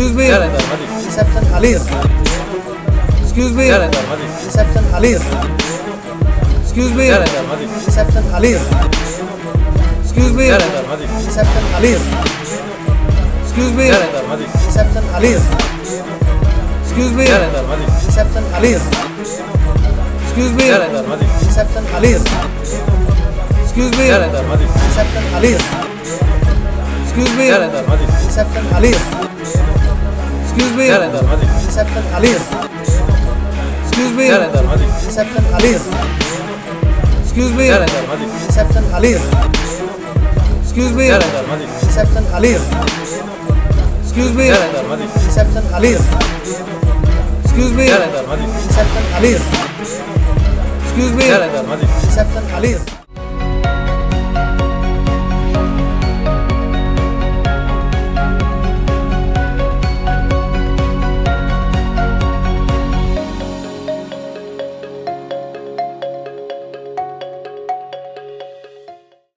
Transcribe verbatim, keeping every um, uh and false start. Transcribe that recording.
Excuse me. Reception please. Excuse me. Reception please. Excuse me. Reception please. Excuse me. Reception please. Excuse me. Reception please. Excuse me. Reception please. Excuse me. Reception please. Excuse me. Reception please. Excuse me. Reception please. Excuse me. Reception please. Excuse me. Reception please. Excuse me. Reception please. Excuse me. Reception please. Excuse me. Reception please. Excuse me. Reception please. Excuse me. Reception please.